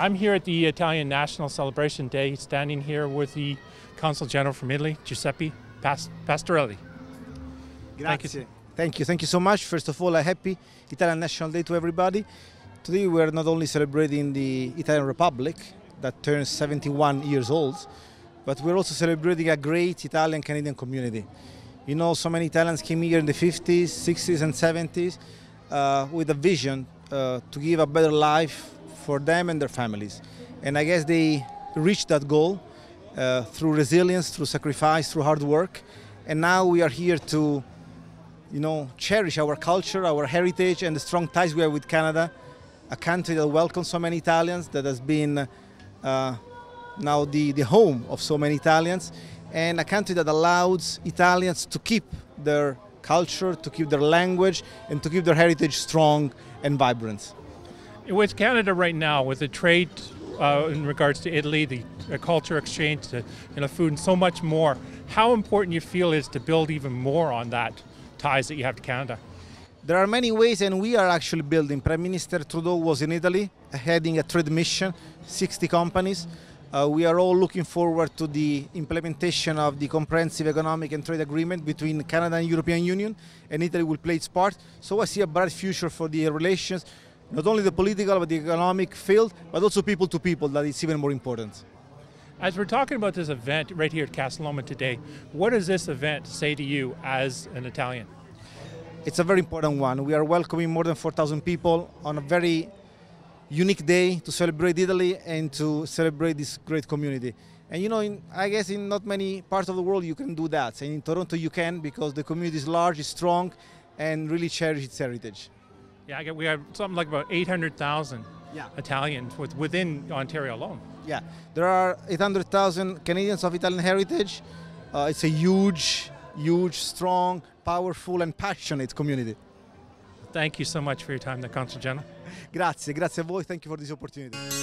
I'm here at the Italian National Celebration Day, standing here with the Consul General from Italy, Giuseppe Pastorelli. Grazie. Thank you so much. First of all, a happy Italian National Day to everybody. Today we are not only celebrating the Italian Republic that turns 71 years old, but we're also celebrating a great Italian-Canadian community. You know, so many Italians came here in the 50s, 60s and 70s with a vision to give a better life for them and their families. And I guess they reached that goal through resilience, through sacrifice, through hard work. And now we are here to, you know, cherish our culture, our heritage and the strong ties we have with Canada, a country that welcomes so many Italians, that has been now the home of so many Italians, and a country that allows Italians to keep their culture, to keep their language, and to keep their heritage strong and vibrant. With Canada right now, with the trade in regards to Italy, the culture exchange, the food, and so much more, how important you feel is to build even more on that ties that you have to Canada? There are many ways, and we are actually building. Prime Minister Trudeau was in Italy, heading a trade mission, 60 companies. We are all looking forward to the implementation of the comprehensive economic and trade agreement between Canada and European Union, and Italy will play its part. So I see a bright future for the relations, not only the political but the economic field, but also people to people, that is even more important. As we're talking about this event right here at Casa Loma today, what does this event say to you as an Italian? It's a very important one. We are welcoming more than 4,000 people on a very unique day to celebrate Italy and to celebrate this great community. And you know, I guess in not many parts of the world you can do that. And in Toronto you can, because the community is large, is strong, and really cherishes its heritage. Yeah, we have something like about 800,000 Italians within Ontario alone. Yeah, there are 800,000 Canadians of Italian heritage. It's a huge, strong, powerful and passionate community. Thank you so much for your time, the Consul General. Grazie a voi, thank you for this opportunity.